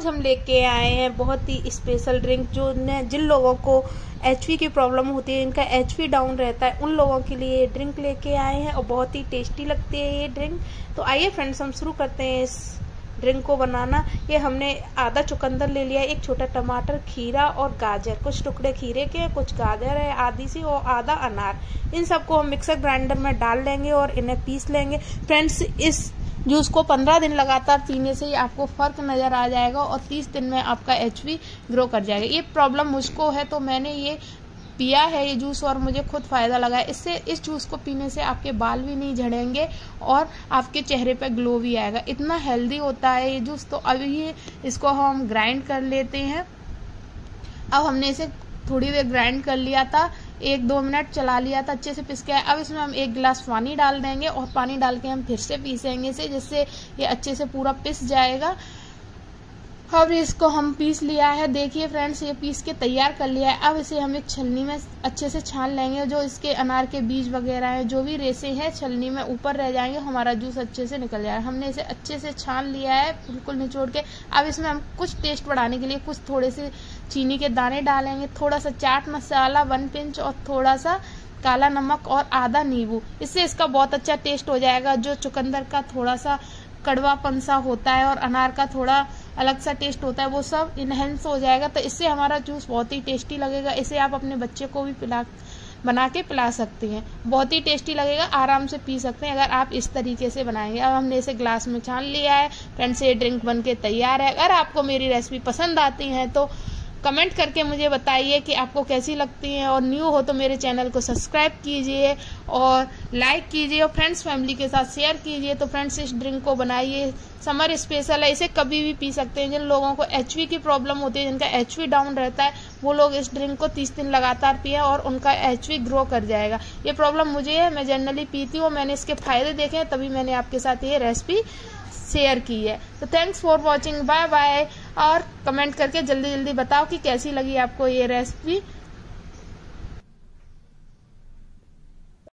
आज हम लेके आए हैं बहुत ही स्पेशल ड्रिंक जो जिन लोगों को एचवी की प्रॉब्लम होती है, इनका एचवी डाउन रहता है, उन लोगों के लिए ये ड्रिंक लेके आए हैं और बहुत ही टेस्टी लगती है ये ड्रिंक। तो आइए फ्रेंड्स, हम शुरू करते हैं इस ड्रिंक को बनाना। ये हमने आधा चुकंदर ले लिया, एक छोटा टमाटर, खीरा और गाजर, कुछ टुकड़े खीरे के, कुछ गाजर है आधी सी और आधा अनार। इन सबको हम मिक्सर ग्राइंडर में डाल लेंगे और इन्हें पीस लेंगे। फ्रेंड्स, इस जूस को 15 दिन लगातार पीने से ही आपको फर्क नज़र आ जाएगा और 30 दिन में आपका एचवी ग्रो कर जाएगा। ये प्रॉब्लम मुझको है तो मैंने ये पिया है ये जूस और मुझे खुद फ़ायदा लगा है। इससे इस जूस को पीने से आपके बाल भी नहीं झड़ेंगे और आपके चेहरे पर ग्लो भी आएगा। इतना हेल्दी होता है ये जूस। तो अभी इसको हम ग्राइंड कर लेते हैं। अब हमने इसे थोड़ी देर ग्राइंड कर लिया था, 1-2 मिनट चला लिया था, अच्छे से पिस गया। अब इसमें हम 1 गिलास पानी डाल देंगे और पानी डाल के हम फिर से पीसेंगे इसे, जिससे ये अच्छे से पूरा पिस जाएगा। अब इसको हम पीस लिया है। देखिए फ्रेंड्स, ये पीस के तैयार कर लिया है। अब इसे हम एक छलनी में अच्छे से छान लेंगे। जो इसके अनार के बीज वगैरह हैं, जो भी रेसे हैं, छलनी में ऊपर रह जाएंगे, हमारा जूस अच्छे से निकल जाएगा। हमने इसे अच्छे से छान लिया है बिल्कुल निचोड़ के। अब इसमें हम कुछ टेस्ट बढ़ाने के लिए कुछ थोड़े से चीनी के दाने डालेंगे, थोड़ा सा चाट मसाला 1 पिंच और थोड़ा सा काला नमक और आधा नींबू। इससे इसका बहुत अच्छा टेस्ट हो जाएगा। जो चुकंदर का थोड़ा सा कड़वापन सा होता है और अनार का थोड़ा अलग सा टेस्ट होता है, वो सब इनहेंस हो जाएगा। तो इससे हमारा जूस बहुत ही टेस्टी लगेगा। इसे आप अपने बच्चे को भी बना के पिला सकते हैं, बहुत ही टेस्टी लगेगा, आराम से पी सकते हैं अगर आप इस तरीके से बनाएंगे। अब हमने इसे ग्लास में छान लिया है। फ्रेंड्स, ये ड्रिंक बन के तैयार है। अगर आपको मेरी रेसिपी पसंद आती है तो कमेंट करके मुझे बताइए कि आपको कैसी लगती है, और न्यू हो तो मेरे चैनल को सब्सक्राइब कीजिए और लाइक कीजिए और फ्रेंड्स फैमिली के साथ शेयर कीजिए। तो फ्रेंड्स, इस ड्रिंक को बनाइए, समर स्पेशल है, इसे कभी भी पी सकते हैं। जिन लोगों को एचवी की प्रॉब्लम होती है, जिनका एचवी डाउन रहता है, वो लोग इस ड्रिंक को 30 दिन लगातार पिए और उनका एचवी ग्रो कर जाएगा। ये प्रॉब्लम मुझे है, मैं जनरली पीती हूँ, मैंने इसके फायदे देखे हैं, तभी मैंने आपके साथ ये रेसिपी शेयर की है। तो thanks for watching, bye bye, और कमेंट करके जल्दी जल्दी बताओ कि कैसी लगी आपको ये रेसिपी।